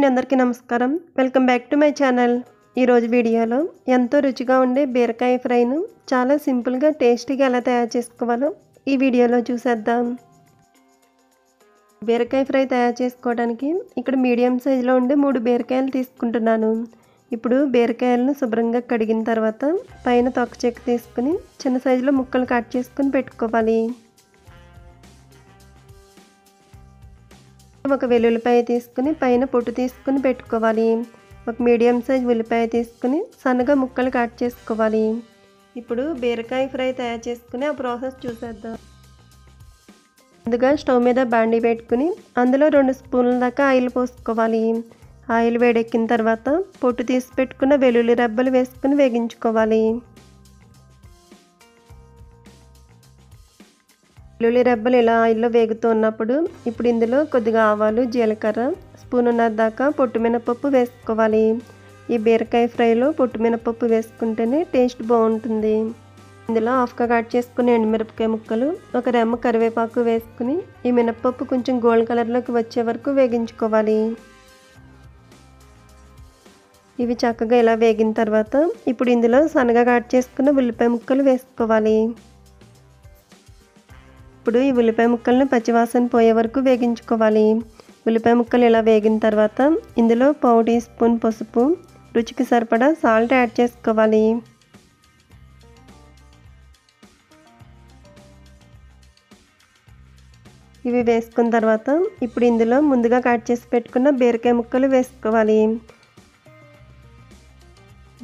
అండి అందరికీ నమస్కారం welcome back to my channel ఈ రోజు వీడియోలో ఎంతో రుచిగా ఉండే బీరకాయ ఫ్రైను చాలా సింపుల్ గా టేస్టీగా ఎలా తయారు చేసుకోవాలో ఈ వీడియోలో చూసేద్దాం బీరకాయ ఫ్రై తయారు చేసుకోవడానికి ఇక్కడ మీడియం సైజ్ లో ఉండే 3 బీరకాయలు తీసుకుంటున్నాను ఇప్పుడు బీరకాయలను శుభ్రంగా కడిగిన తర్వాత పైన తొక్క చెక్క తీసుకొని చిన్న సైజులో ముక్కలు కట్ చేసుకొని పెట్టుకోవాలి ఒక వెల్లుల్లిపాయ తీసుకొని పైన పొట్టు తీసుకొని పెట్టుకోవాలి ఒక మీడియం సైజ్ ఉల్లిపాయ తీసుకొని సన్నగా ముక్కలు కట్ చేసుకోవాలి ఇప్పుడు బీరకాయ ఫ్రై తయారు చేసుకుని ఆ ప్రాసెస్ చూసేద్దాం ముందుగా స్టవ్ మీద బాండి పెట్టుకొని అందులో 2 స్పూన్ల దాకా ఆయిల్ పోసుకోవాలి ఆయిల్ వేడెక్కిన తర్వాత పొట్టు తీసి పెట్టుకున్న వెల్లుల్లి రెబ్బలు వేసుకొని వేగించుకోవాలి వెల్లుల్లి రెబ్బలు ఇలా ఆయిల్లో వేగుతున్నప్పుడు ఇప్పుడు ఇందులో కొద్దిగా ఆవాలు జీలకర్ర స్పూనున్నర దాకా పొట్టుమినపప్పు వేసుకోవాలి ఈ బీరకాయ ఫ్రైలో పొట్టుమినపప్పు వేసుకుంటేనే టేస్ట్ బాగుంటుంది ఇందులో హాఫ్గా కట్ చేసుకుని ఎండుమిరపకాయ ముక్కలు ఒక రెమ్మ కరివేపాకు వేసుకుని ఈ మినపప్పు కొంచెం గోల్డ్ కలర్లోకి వచ్చే వరకు వేగించుకోవాలి ఇవి చక్కగా ఇలా వేగిన తర్వాత ఇప్పుడు ఇందులో సన్నగా కట్ చేసుకున్న ఉల్లిపాయ ముక్కలు వేసుకోవాలి ఇప్పుడు ఈ ఉల్లిపాయ ముక్కల్ని పచ్చివాసన పోయే వరకు వేగించుకోవాలి ఉల్లిపాయ ముక్కలు ఇలా వేగిన తర్వాత ఇందులో 1/2 స్పూన్ పసుపు రుచికి సరిపడా సాల్ట్ యాడ్ చేసుకోవాలి ఇవి వేసుకున్న తర్వాత ఇప్పుడు ఇందులో ముందుగా కట్ చేసి పెట్టుకున్న బీరకాయ ముక్కలు వేసుకోవాలి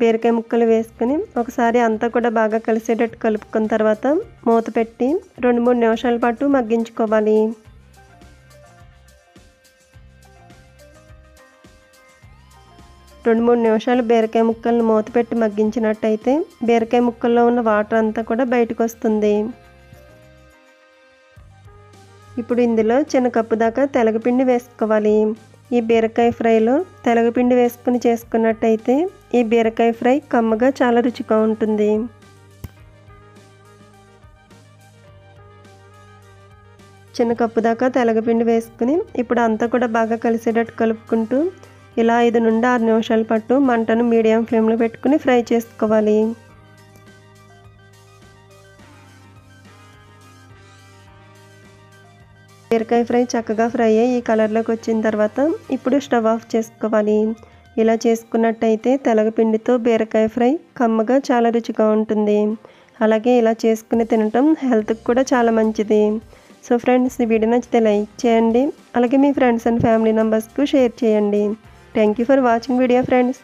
బీరకాయ ముక్కలు వేసుకొని ఒకసారి అంతా కూడా బాగా కలిసేటట్టు కలుపుకున్న తర్వాత మూత పెట్టి 2-3 నిమిషాల పాటు మగ్గించుకోవాలి బీరకాయ ముక్కల్ని మూత పెట్టి మగ్గించినట్టయితే బీరకాయ ముక్కల్లో ఉన్న వాటర్ అంతా కూడా బయటకు వస్తుంది ఇప్పుడు ఇందులో చిన్న కప్పు దాకా తెలగపిండి వేసుకోవాలి ఈ బీరకాయ ఫ్రైలో తెలగపిండి వేసుకుని చేసుకున్నట్టయితే ఈ బీరకాయ ఫ్రై కమ్మగా చాలా రుచిగా ఉంటుంది చిన్న కప్పు దాకా తెలగపిండి వేసుకుని ఇప్పుడు అంతా కూడా బాగా కలిసేటట్టు కలుపుకుంటూ ఇలా 5 నుండి 6 నిమిషాల పాటు మంటను మీడియం ఫ్లేమ్లో పెట్టుకుని ఫ్రై చేసుకోవాలి బీరకాయ ఫ్రై చక్కగా ఫ్రై అయ్యి ఈ కలర్లోకి వచ్చిన తర్వాత ఇప్పుడు స్టవ్ ఆఫ్ చేసుకోవాలి ఇలా చేసుకున్నట్టయితే తెలగపిండితో బీరకాయ ఫ్రై కమ్మగా చాలా రుచిగా ఉంటుంది అలాగే ఇలా చేసుకుని తినటం హెల్త్కి కూడా చాలా మంచిది సో ఫ్రెండ్స్ ఈ వీడియో నచ్చితే లైక్ చేయండి అలాగే మీ ఫ్రెండ్స్ అండ్ ఫ్యామిలీ మెంబర్స్కు షేర్ చేయండి thank you for watching video friends